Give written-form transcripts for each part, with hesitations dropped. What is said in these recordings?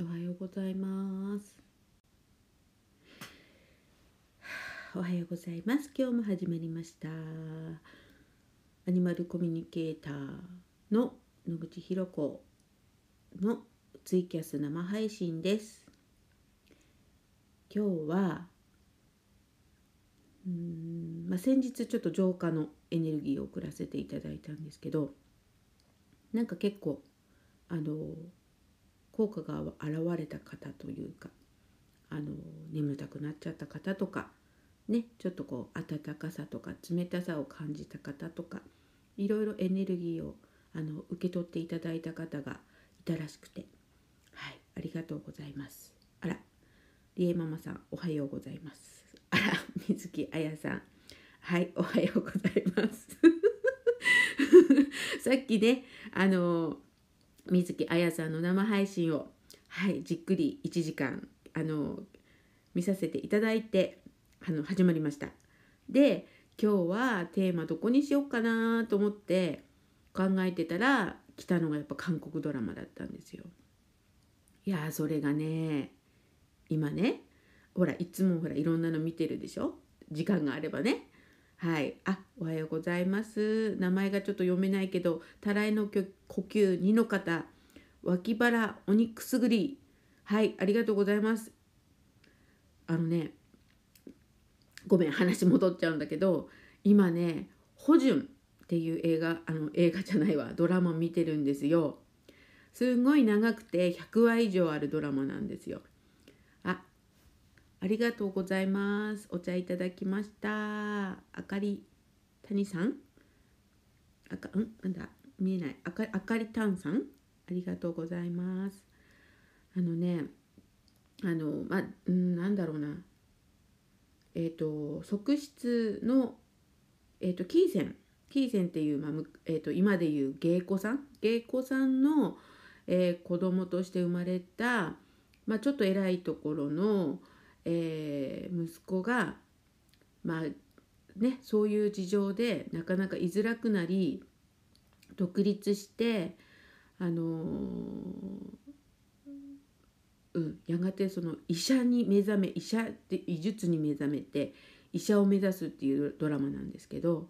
おはようございます。おはようございます。今日も始まりました。アニマルコミュニケーターの野口ひろ子のツイキャス生配信です。今日は先日ちょっと浄化のエネルギーを送らせていただいたんですけど、なんか結構効果が現れた方というか、眠たくなっちゃった方とかね、ちょっとこう温かさとか冷たさを感じた方とか、いろいろエネルギーを受け取っていただいた方がいたらしくて、はい、ありがとうございます。あら、りえママさんおはようございます。あら、水木あやさん、はい、おはようございますさっきね、水木あやさんの生配信を、はい、じっくり1時間見させていただいて始まりました。で、今日はテーマどこにしようかなと思って考えてたら来たのがやっぱ韓国ドラマだったんですよ。いやー、それがね、今ね、ほらいつもほらいろんなの見てるでしょ、時間があればね。はい、あ、おはようございます。名前がちょっと読めないけど、たらいの呼吸2の方、脇腹お肉すぐり、はい、ありがとうございます。ね、ごめん、話戻っちゃうんだけど、今ね、ホジュンっていうドラマ見てるんですよ。すんごい長くて100話以上あるドラマなんですよ。ありがとうございます。お茶いただきました。あかり谷さん、あかりたんさん、ありがとうございます。側室のキーセンっていう今でいう芸妓さんの、子供として生まれた、ちょっと偉いところの息子がそういう事情でなかなか居づらくなり、独立してやがてその医術に目覚めて医者を目指すっていうドラマなんですけど、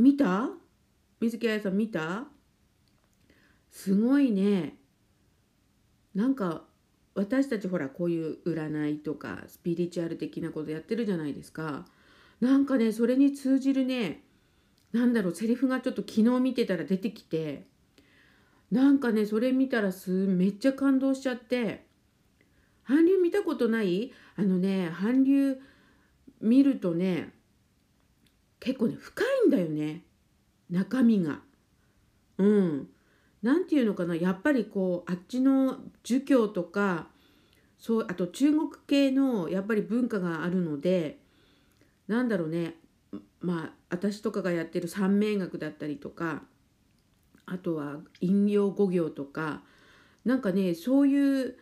見た？水木あやさん見た？すごいね。なんか私たちほらこういう占いとかスピリチュアル的なことやってるじゃないですか。なんかね、それに通じるね、セリフがちょっと昨日見てたら出てきて、なんかね、それ見たらめっちゃ感動しちゃって。韓流見たことない？韓流見るとね、結構ね、深いんだよね、中身が。なんていうのかな、やっぱりこうあっちの儒教とか、あと中国系のやっぱり文化があるので、私とかがやってる三名学だったりとか、あとは陰陽五行とか、そういう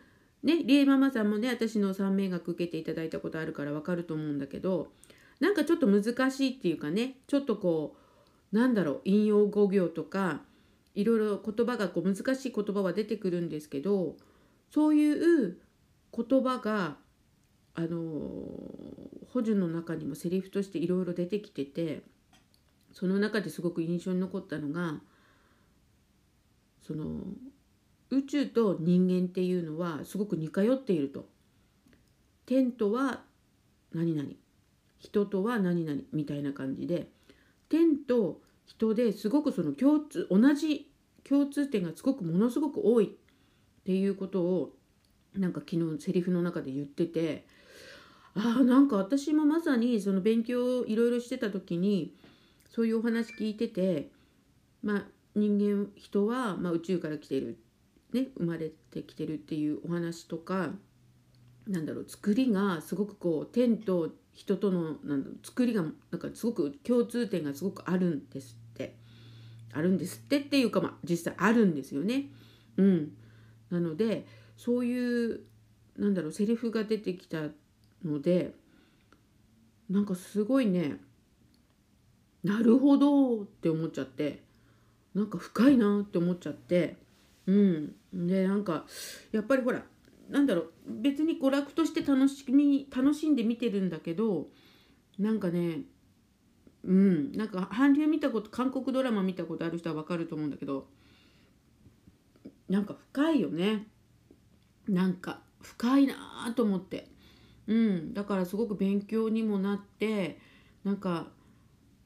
ね、りえママさんもね、私の三名学受けていただいたことあるからわかると思うんだけど、ちょっと難しいっていうかね、ちょっとこう陰陽五行とかいろいろ言葉が難しい言葉は出てくるんですけど、そういう言葉がホジュンの中にもセリフとしていろいろ出てきてて、その中ですごく印象に残ったのが、宇宙と人間っていうのはすごく似通っていると。天とは何々、人とは何々みたいな感じで、天と人ですごく共通点がものすごく多いっていうことを昨日セリフの中で言ってて、私もまさにその勉強をいろいろしてた時にそういうお話聞いてて、人は宇宙から来てる、ね、生まれてきてるっていうお話とか、作りがすごく天と人との作りがすごく共通点がすごくあるんですって。っていうか、実際あるんですよね。なので、そういうセリフが出てきたので、すごいね、なるほどって思っちゃって、深いなって思っちゃって、でなんかやっぱりほらなんだろう、別に娯楽として楽しんで見てるんだけど、なんかねなんか韓流見たこと、韓国ドラマ見たことある人はわかると思うんだけど、なんか深いよね。なんか深いなぁと思って、だからすごく勉強にもなって、なんか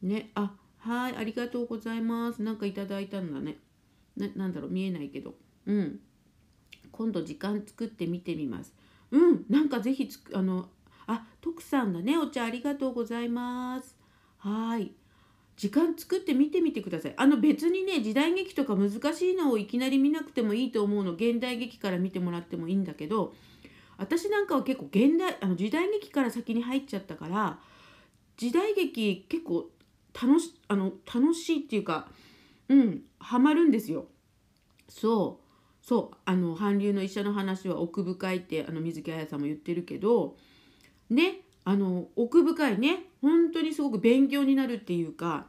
ね、あ、はい、ありがとうございます、なんかいただいたんだね。なんだろう、見えないけど、今度時間作って見てみます。なんかぜひ徳さんだね、お茶ありがとうございます。はい、時間作って見てみてください。別にね、時代劇とか難しいのをいきなり見なくてもいいと思うの。現代劇から見てもらってもいいんだけど、私なんかは結構時代劇から先に入っちゃったから、時代劇結構楽しいっていうか、ハマるんですよ。そう、韓流の医者の話は奥深いって水木彩さんも言ってるけどね、奥深いね、本当にすごく勉強になるっていうか、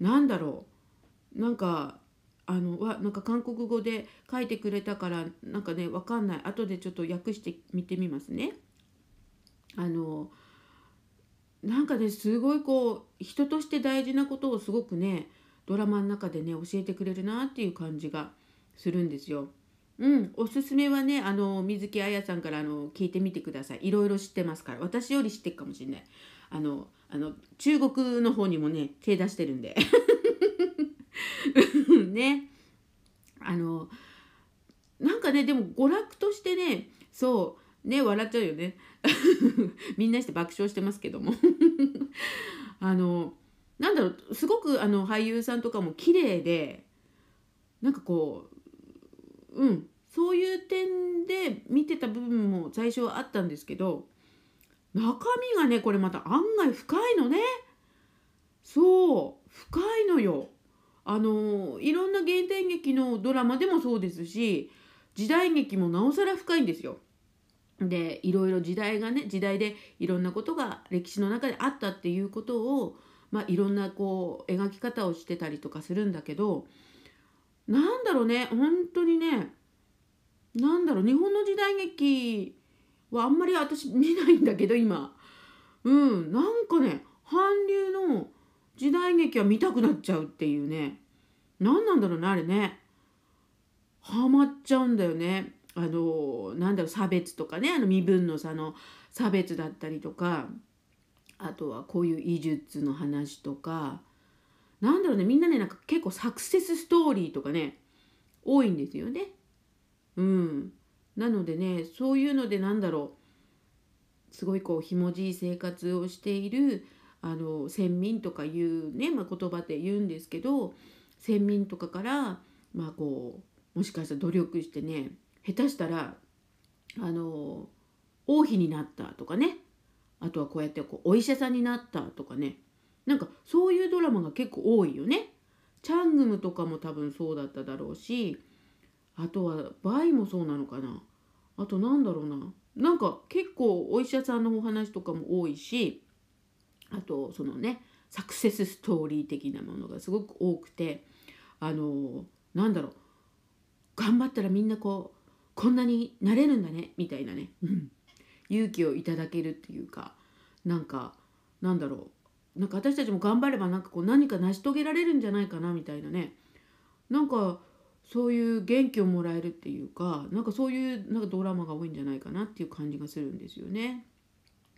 なんだろう、なんかなんか韓国語で書いてくれたから、なんかね、わかんない、後でちょっと訳してみてみますね。なんかね、すごいこう人として大事なことをすごくね、ドラマの中でね教えてくれるなっていう感じがするんですよ。おすすめはね、水木彩さんから聞いてみてください。いろいろ知ってますから、私より知ってるかもしれない。中国の方にもね手出してるんでね、なんかね、でも娯楽としてね、そうね、笑っちゃうよねみんなして爆笑してますけどもなんだろう、すごく俳優さんとかも綺麗で、なんかこうそういう点で見てた部分も最初はあったんですけど、中身がね、これまた案外深いのね。そう、深いのよ。いろんな現代劇のドラマでもそうですし、時代劇もなおさら深いんですよ。で、いろいろ時代でいろんなことが歴史の中であったっていうことを、いろんなこう描き方をしてたりとかするんだけど、なんだろうね、本当にね、なんだろう、日本の時代劇はあんまり私見ないんだけど今、なんかね、韓流の時代劇は見たくなっちゃうっていうね、何なんだろうね、あれね、ハマっちゃうんだよね。なんだろう、差別とかね、身分の差の差別だったりとか、あとはこういう医術の話とか、なんだろうね、みんなね、なんか結構サクセスストーリーとかね多いんですよね。なのでね、そういうので、なんだろう、すごいこうひもじい生活をしている先民とかいうね、言葉で言うんですけど、先民とかからこう、もしかしたら努力してね、下手したら王妃になったとかね、あとはこうやってこうお医者さんになったとかね、なんかそういうドラマが結構多いよね。チャングムとかも多分そうだっただろうし、あとはバイもそうなのかな。あとなんだろうな、なんか結構お医者さんのお話とかも多いし、あとそのね、サクセスストーリー的なものがすごく多くて、なんだろう、頑張ったらみんなこんなになれるんだねみたいなね、勇気をいただけるっていうか、なんかなんだろう、なんか私たちも頑張れば、なんかこう何か成し遂げられるんじゃないかなみたいなね、なんかそういう元気をもらえるっていうか、なんかそういうなんかドラマが多いんじゃないかなっていう感じがするんですよね。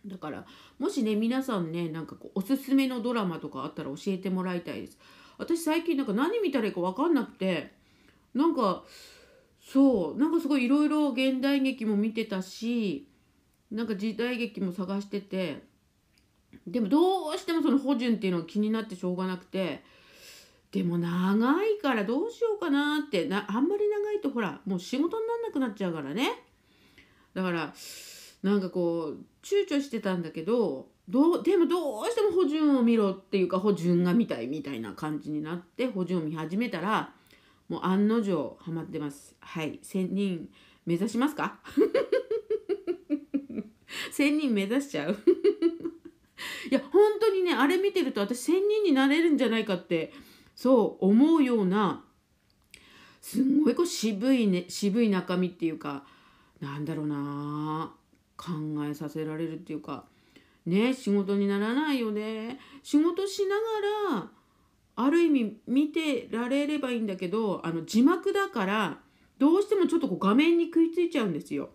だからもしね、皆さんね、なんかこうおすすめのドラマとかあったら教えてもらいたいです。私最近なんか何見たらいいか分かんなくて、なんかそう、なんかすごいいろいろ現代劇も見てたし、なんか時代劇も探してて、でもどうしてもその保順っていうのが気になってしょうがなくて、でも長いからどうしようかなって、あんまり長いとほらもう仕事になんなくなっちゃうからね。だからなんかこう躊躇してたんだけど、でもどうしても保順を見ろっていうか、保順が見たいみたいな感じになって、保順を見始めたらもう案の定ハマってます。はい、1000人目指しますか1000人目指しちゃういや本当にね、あれ見てると私1000人になれるんじゃないかって、そう思うような、すんごいこう渋いね、渋い中身っていうか、なんだろうな、考えさせられるっていうかね、仕事にならないよね。仕事しながらある意味見てられればいいんだけど、字幕だからどうしてもちょっとこう画面に食いついちゃうんですよ。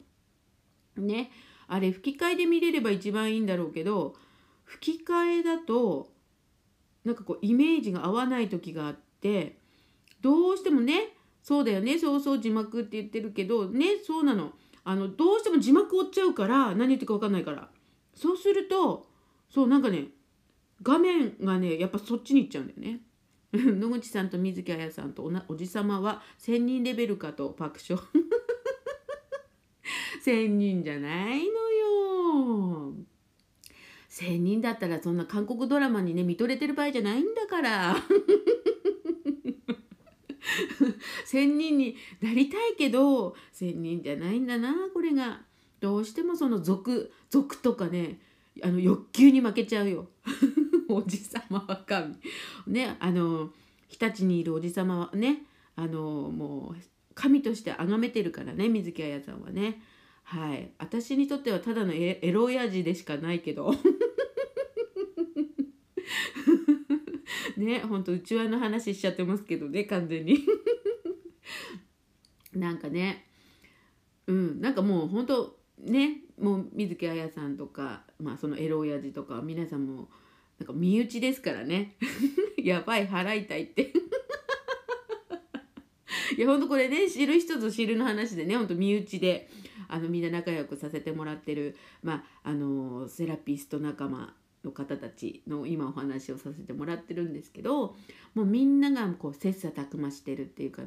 ね、あれ吹き替えで見れれば一番いいんだろうけど、吹き替えだとなんかこうイメージが合わない時があって、どうしてもね、そうだよね、そうそう字幕って言ってるけどね、そうなの、どうしても字幕追っちゃうから、何言ってるか分かんないから、そうするとそうなんかね、画面がねやっぱそっちに行っちゃうんだよね。野口さんと水木彩さんと おじさまは仙人レベルかと爆笑。仙人じゃないのよ。仙人だったらそんな韓国ドラマにね見とれてる場合じゃないんだから。仙人になりたいけど仙人じゃないんだな。これがどうしてもその俗とかね、欲求に負けちゃうよ。おじさまは神ね、日立にいるおじさまはね、もう神として崇めてるからね、水木彩さんはね。はい、私にとってはただのエロ親父でしかないけど。ね、ほんとうちわの話しちゃってますけどね、完全に。なんかね、なんかもうほんとね、もう水木彩さんとか、まあそのエロ親父とか皆さんもなんか身内ですからね。やばい、腹痛いって。いやほんとこれね、知る人ぞ知るの話でね、ほんと身内でみんな仲良くさせてもらってる、まあセラピスト仲間の方たちの今お話をさせてもらってるんですけど、もうみんながこう切磋琢磨してるっていうか、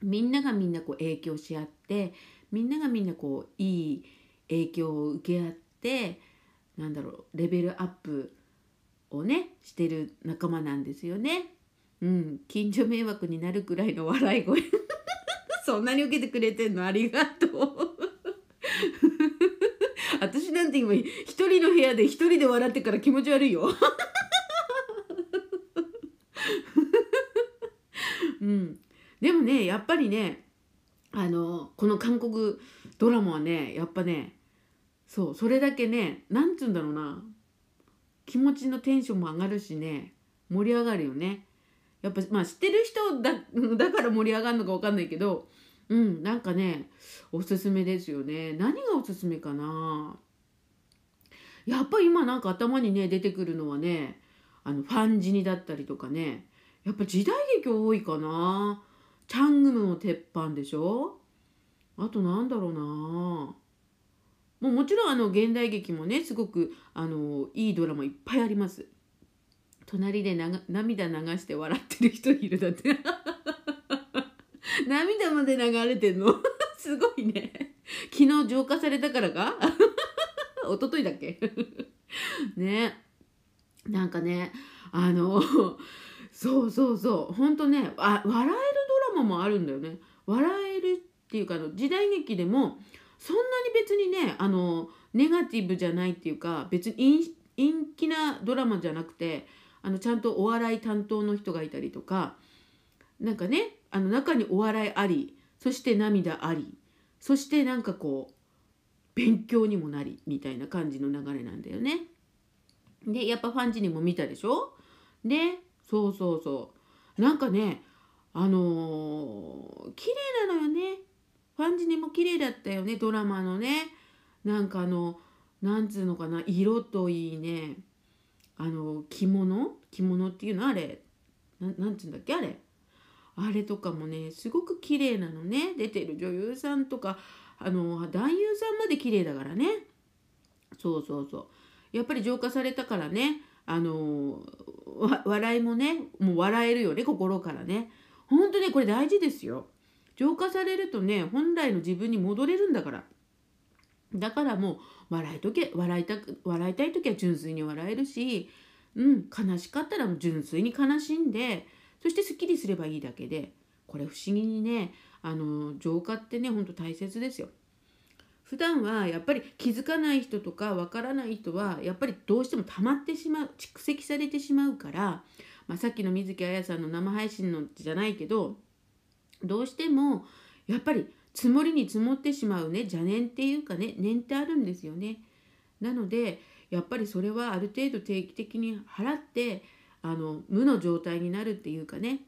みんながみんなこう影響し合って、みんながみんなこういい影響を受け合って、なんだろう、レベルアップをねしてる仲間なんですよね。近所迷惑になるくらいの笑い声。そんなに受けてくれてんの、ありがとう。私なんて今一人の部屋で一人で笑ってから気持ち悪いよ。でもね、やっぱりね、この韓国ドラマはね、やっぱね、そう、それだけね、なんつうんだろうな、気持ちのテンションも上がるしね、盛り上がるよね。やっぱまあ知ってる人 だから盛り上がるのか分かんないけど、なんかね、おすすめですよね。何がおすすめかな。やっぱ今なんか頭にね出てくるのはね、ファンジニだったりとかね、やっぱ時代劇多いかな。チャングムの鉄板でしょ。あとなんだろうな。もちろん現代劇もね、すごくいいドラマいっぱいあります。隣で涙流して笑ってる人いるだって。涙まで流れてんの。すごいね。昨日浄化されたからか。一昨日だっけ。ね、なんかね、そうそうそう、ほんとね、笑えるドラマもあるんだよね。笑えるっていうか、時代劇でもそんなに別にね、ネガティブじゃないっていうか、別に陰気なドラマじゃなくて、ちゃんとお笑い担当の人がいたりとか、なんかね、中にお笑いあり、そして涙あり、そしてなんかこう勉強にもなりみたいな感じの流れなんだよね。でやっぱファンジニも見たでしょ。でそうそうそう、なんかね、綺麗なのよね。ファンジニも綺麗だったよね、ドラマのね。なんかなんつうのかな、色といいね、着物っていうの、あれなんつうんだっけ、あれとかもね、すごく綺麗なのね。出てる女優さんとか男優さんまで綺麗だからね。そうそうそう、やっぱり浄化されたからね、笑いもね、もう笑えるよね、心からね。ほんとね、これ大事ですよ。浄化されるとね、本来の自分に戻れるんだから。だからもう笑いたい時は純粋に笑えるし、悲しかったら純粋に悲しんで、そしてすっきりすればいいだけで、これ不思議にね、浄化ってね、ほんと大切ですよ。普段はやっぱり気づかない人とかわからない人は、やっぱりどうしても溜まってしまう、蓄積されてしまうから、さっきの水木彩さんの生配信のじゃないけど、どうしてもやっぱり積もりに積もってしまうね、邪念っていうかね、念ってあるんですよね。なのでやっぱりそれはある程度定期的に払って、無の状態になるっていうかね、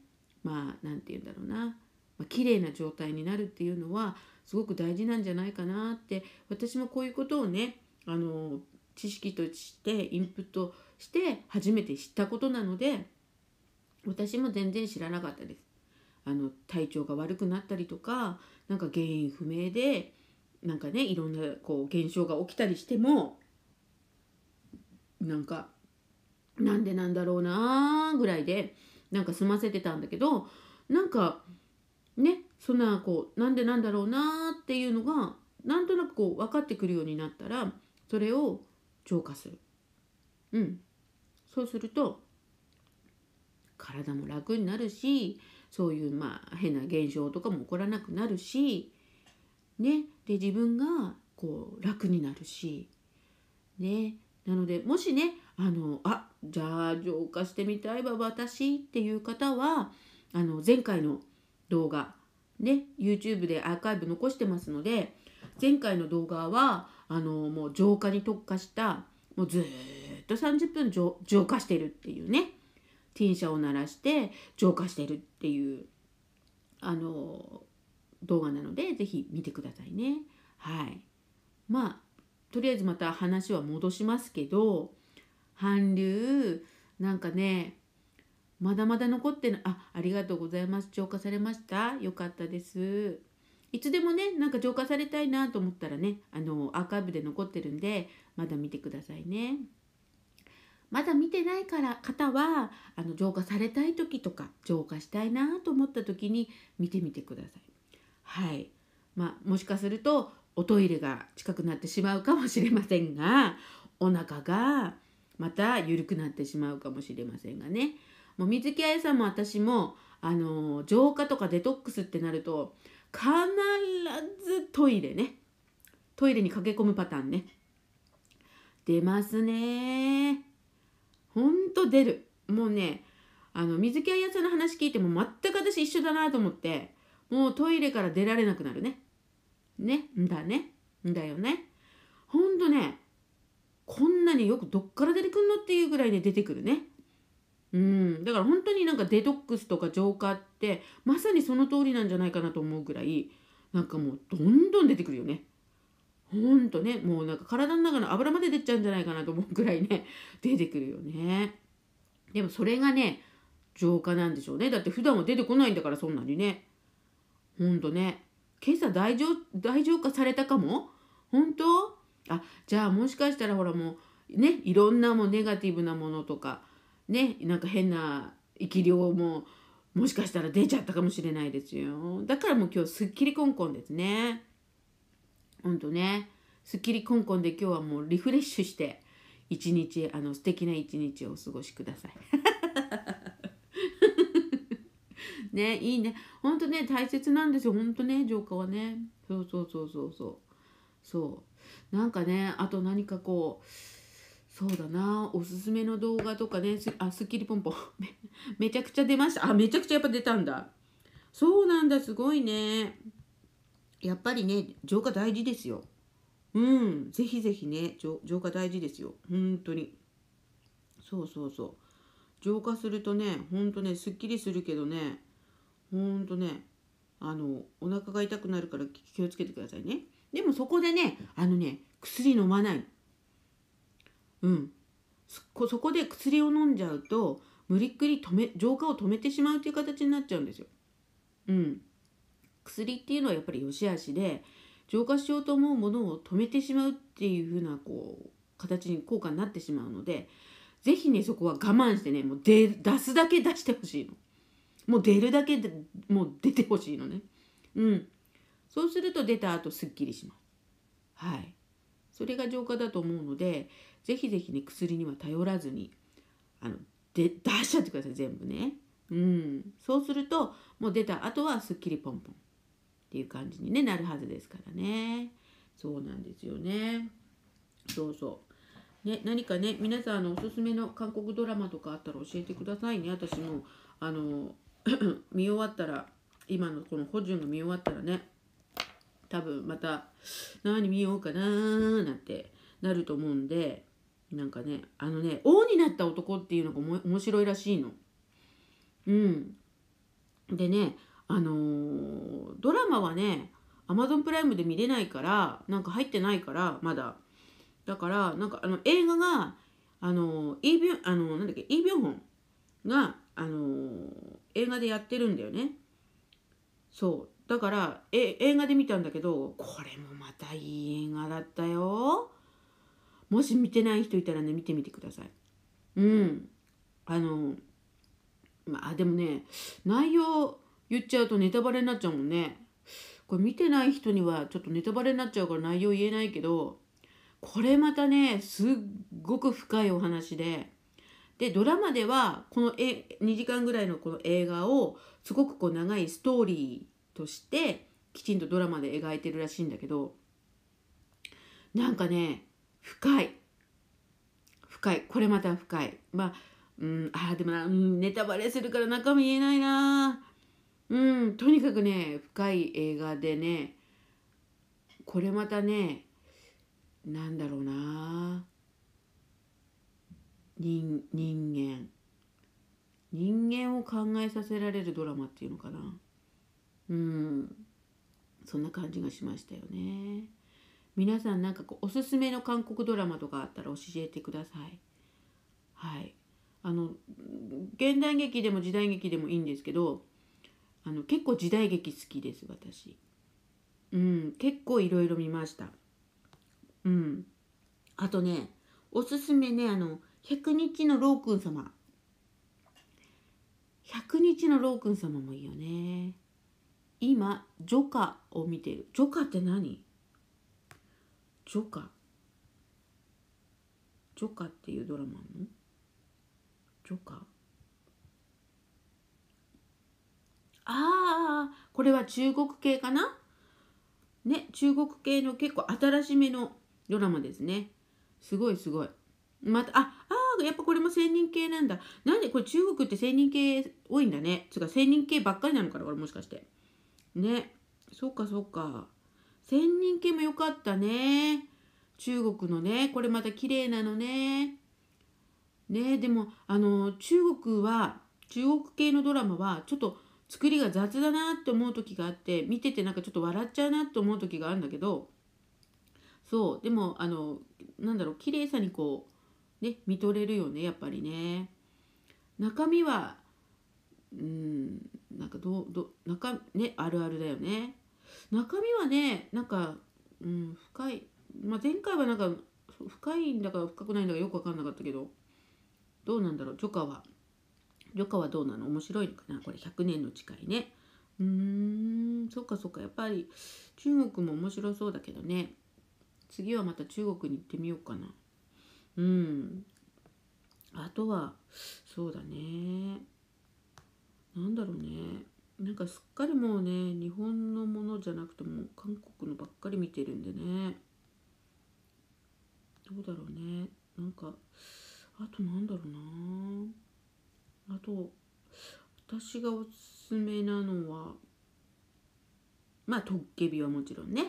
まあなんて言うんだろうな、綺麗な状態になるっていうのはすごく大事なんじゃないかなって、私もこういうことをね、知識としてインプットして初めて知ったことなので、私も全然知らなかったです。体調が悪くなったりとか、なんか原因不明でなんかね、いろんなこう現象が起きたりしても、なんかなんでなんだろうなぐらいでなんか済ませてたんだけど、なんかね、そんなこうなんでなんだろうなっていうのがなんとなくこう分かってくるようになったら、それを浄化する。そうすると体も楽になるし、そういう変な現象とかも起こらなくなるし、ね、で自分がこう楽になるし、ね、なのでもしね、じゃあ浄化してみたいわ私っていう方は、前回の動画ね、 YouTube でアーカイブ残してますので、前回の動画はもう浄化に特化した、もうずっと30分浄化してるっていうね、ティンシャを鳴らして浄化してるっていう動画なので、是非見てくださいね。はい、とりあえずまた話は戻しますけど、韓流なんかね、まだまだ残ってない。ありがとうございます。浄化されました、よかったです。いつでもね、なんか浄化されたいなと思ったらね、アーカイブで残ってるんで、まだ見てくださいね。まだ見てない方は、浄化されたい時とか、浄化したいなと思った時に見てみてください。はい、もしかするとおトイレが近くなってしまうかもしれませんが、お腹がまた緩くなってしまうかもしれませんがね、もう水木あやさんも私も浄化とかデトックスってなると必ずトイレに駆け込むパターンね、出ますね。ほんと出る。もうね、水木あやさんの話聞いても全く私一緒だなと思って、もうトイレから出られなくなるね。んだよね。ほんとね、こんなによくどっから出てくんのっていうぐらいね、出てくるね。だから本当になんかデトックスとか浄化ってまさにその通りなんじゃないかなと思うぐらい、なんかもうどんどん出てくるよね。ほんとね、もうなんか体の中の油まで出ちゃうんじゃないかなと思うぐらいね、出てくるよね。でもそれがね、浄化なんでしょうね。だって普段は出てこないんだから、そんなにね。ほんとね、今朝大浄化されたかも。本当？じゃあもしかしたらほら、もうね、いろんなもうネガティブなものとかね、なんか変な生き量ももしかしたら出ちゃったかもしれないですよ。だからもう今日すっきりコンコンですね。ほんとね、すっきりコンコンで今日はもうリフレッシュして一日、素敵な一日をお過ごしください。ね、いいね。ほんとね、大切なんですよ。ほんとね、浄化はね。そう。なんかね、あと何かこう、そうだな、おすすめの動画とかね、すっきりポンポン。めちゃくちゃ出ました。めちゃくちゃやっぱ出たんだ。そうなんだ、すごいね。やっぱりね、浄化大事ですよ。ぜひぜひね、浄化大事ですよ。ほんとに。浄化するとね、ほんとね、すっきりするけどね、ほんとね、お腹が痛くなるから気をつけてくださいね。でもそこでね、薬飲まない。そこで薬を飲んじゃうと、無理っくり浄化を止めてしまうという形になっちゃうんですよ。薬っていうのはやっぱり良し悪しで、浄化しようと思うものを止めてしまうっていうふうなこう形に効果になってしまうので、ぜひね、そこは我慢してね、もう出すだけ出してほしいの。もう出るだけでもう出てほしいのね。そうすると出た後すっきりします。それが浄化だと思うので、ぜひぜひね、薬には頼らずに出しちゃってください、全部ね。そうするともう出た後はすっきりポンポンっていう感じに、ね、なるはずですからね。そうなんですよね。何かね、皆さんおすすめの韓国ドラマとかあったら教えてくださいね。私も見終わったら今のこのホジュンが見終わったらね、多分また何見ようかなーなんてなると思うんで、なんかね、あのね、王になった男っていうのが面白いらしいの。うん。でね、ドラマはね、Amazon プライムで見れないから、なんか入ってないから、まだ。だから、なんか映画が、イ・ビョンホンが、映画でやってるんだよね。そう。だから、映画で見たんだけど、これもまたいい映画だったよ。もし見てない人いたらね、見てみてください。うん。まあでもね、内容言っちゃうとネタバレになっちゃうもんね。これ見てない人にはちょっとネタバレになっちゃうから内容言えないけど、これまたね、すっごく深いお話で、でドラマではこの2時間ぐらいのこの映画をすごくこう長いストーリーとしてきちんとドラマで描いてるらしいんだけど、なんかね、深い、これまた深い。まあでもな、ネタバレするから中身言えないな。とにかくね、深い映画でね、これまたね、なんだろうな、人間を考えさせられるドラマっていうのかな。そんな感じがしましたよね。皆さん、なんかこうおすすめの韓国ドラマとかあったら教えてください。はい。現代劇でも時代劇でもいいんですけど、結構時代劇好きです、私。結構いろいろ見ました。あとね、おすすめね、100日のロー君様、100日のロー君様もいいよね。今ジョカを見てる。ジョカって何？ジョカっていうドラマあんの？これは中国系かなね。中国系の結構新しめのドラマですね。すごいすごい。またやっぱこれも千人系なんだ。なんでこれ中国って千人系多いんだね。つうか千人系ばっかりなのかな、これもしかしてね。そうか千人系もよかったね、中国のね。これまた綺麗なのね。でも中国系のドラマはちょっと作りが雑だなって思う時があって、見ててなんかちょっと笑っちゃうなって思う時があるんだけど、そうでもなんだろう、綺麗さにこうね見とれるよね、やっぱりね。中身はなんか中ね、あるあるだよね。中身はね、なんか深い。前回はなんか深いんだか深くないんだかよく分かんなかったけど、どうなんだろう、ジョカはどうなの？面白いのかな、これ100年の誓いね。そうかやっぱり中国も面白そうだけどね。次はまた中国に行ってみようかな。あとはそうだね、なんだろうね、なんかすっかりもうね、日本のものじゃなくても韓国のばっかり見てるんでね。どうだろうね、なんかあとなんだろうな、あと私がおすすめなのは、まあトッケビはもちろんね。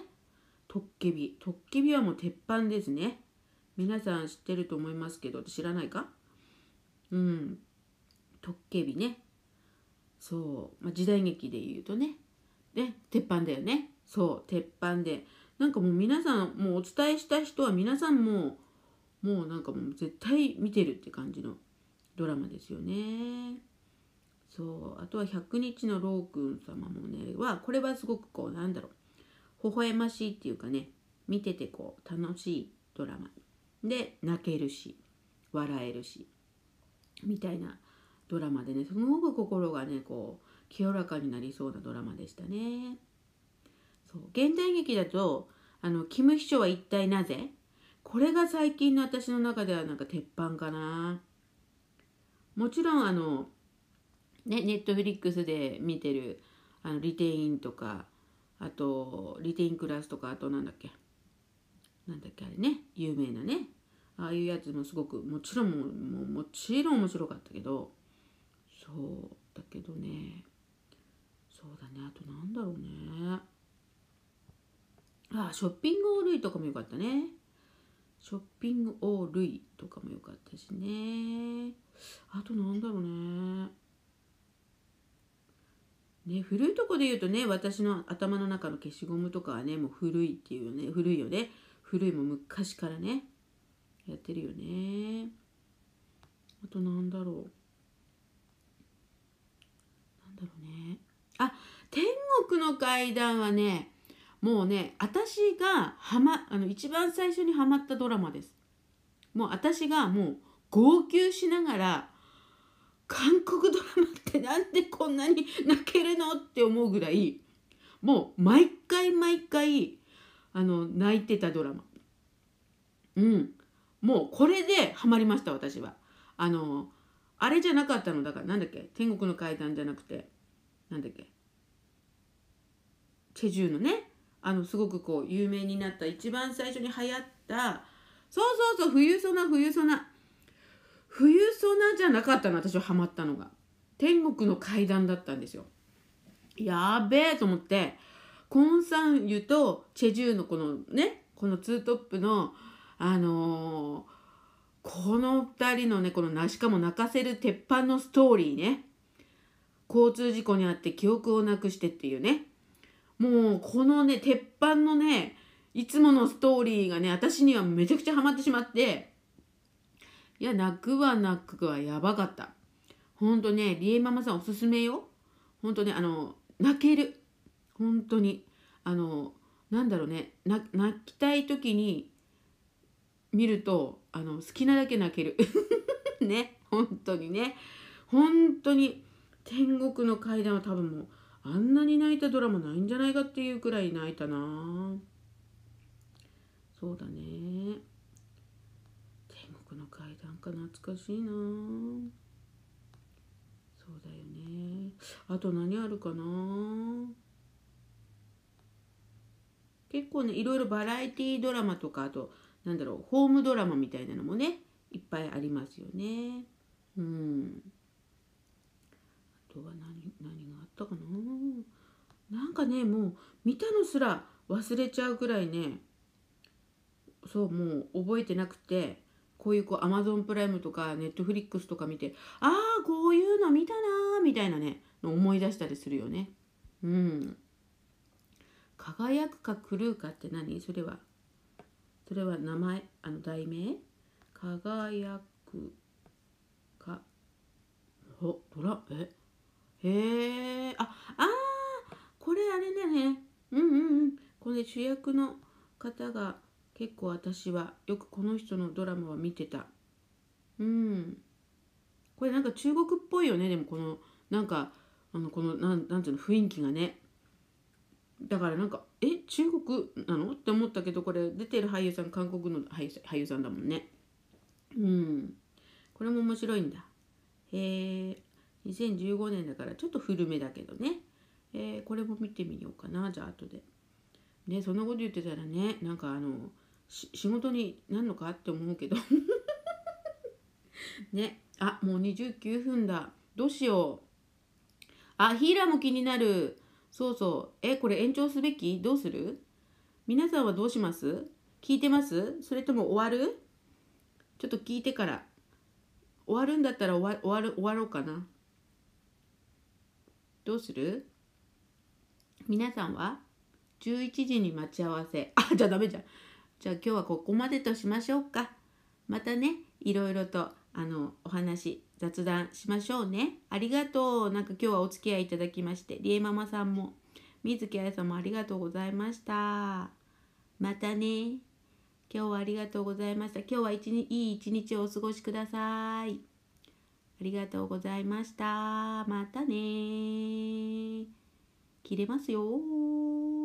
トッケビはもう鉄板ですね。皆さん知ってると思いますけど、知らないか？トッケビね。そう、時代劇で言うとね、鉄板だよね。そう、鉄板で、なんかもう皆さん、もうお伝えした人は皆さんもうなんかもう絶対見てるって感じのドラマですよね。そう、あとは100日のロー君様もね、これはすごくこう、なんだろう、微笑ましいっていうかね、見ててこう楽しいドラマで、泣けるし笑えるしみたいなドラマでね、すごく心がねこう清らかになりそうなドラマでしたね。現代劇だとキム秘書は一体なぜ、これが最近の私の中ではなんか鉄板かな。もちろんネットフリックスで見てるリテインとか、あとリテインクラスとか、あとなんだっけあれね、有名なね、ああいうやつもすごくもちろん面白かったけど、そうだけどね、そうだね。あとなんだろうね。あ、ショッピングオールイとかもよかったね。ショッピングオールイとかもよかったしね。あとなんだろうね。ね、古いとこで言うとね、私の頭の中の消しゴムとかはね、もう古いっていうね、古いよね。古いも昔からね、やってるよね。あとなんだろう。なんだろうね。あ、天国の階段はね、もうね、私が一番最初にハマったドラマです。もう私がもう号泣しながら、韓国ドラマってなんでこんなに泣けるのって思うぐらい、もう毎回毎回泣いてたドラマ。うん。もうこれでハマりました、私は。あれじゃなかったのだから、なんだっけ、天国の階段じゃなくて、なんだっけ、チェジュのね、すごくこう有名になった一番最初に流行った、そうそうそう、冬ソナ、冬ソナ。冬ソナじゃなかったの、私はハマったのが。天国の階段だったんですよ。やべえと思って、コン・サンユとチェジュウのこのね、このツートップの、この2人のね、このしかも泣かせる鉄板のストーリーね。交通事故にあって記憶をなくしてっていうね。もうこのね、鉄板のね、いつものストーリーがね、私にはめちゃくちゃハマってしまって、いや、泣くはやばかった。ほんとね、リエママさんおすすめよ。ほんとね、泣ける。ほんとに。なんだろうね、泣きたい時に見ると、好きなだけ泣ける。ね、ほんとにね。ほんとに、天国の階段は多分もう、あんなに泣いたドラマないんじゃないかっていうくらい泣いたな。そうだね。この階段か懐かしいな。そうだよね。あと何あるかな。結構ね、いろいろバラエティドラマとか、あとなんだろう、ホームドラマみたいなのもね、いっぱいありますよね。うん。あとは何があったかな。なんかね、もう見たのすら忘れちゃうくらいね、そう、もう覚えてなくて、こういうアマゾンプライムとかネットフリックスとか見て、ああ、こういうの見たなーみたいなね、の思い出したりするよね。うん。輝くか狂うかって何？それは名前、題名？輝くか。お、ドラ、え？へえ、これあれだね。これ主役の方が、結構私はよくこの人のドラマは見てた。うん。これなんか中国っぽいよね。でもこのなんかこのなんていうの、雰囲気がね。だからなんか中国なのって思ったけど、これ出てる俳優さん韓国の俳優さんだもんね。うん。これも面白いんだ。2015年だからちょっと古めだけどね。これも見てみようかな。じゃあ後で。ね、そんなこと言ってたらね、なんか仕事になんのかって思うけどね。あ、もう29分だ。どうしよう。あ、ヒーラーも気になる。そうそう。これ延長すべき？どうする？皆さんはどうします？聞いてます？それとも終わる？ちょっと聞いてから。終わるんだったら終わろうかな。どうする？皆さんは11時に待ち合わせ。あ、じゃあダメじゃん。じゃあ今日はここまでとしましょうか。またね、いろいろとお話、雑談しましょうね。ありがとう。なんか今日はお付き合いいただきまして、りえママさんも、みずきあやさんもありがとうございました。またね。今日はありがとうございました。今日は一いい一日をお過ごしください。ありがとうございました。またね。切れますよ。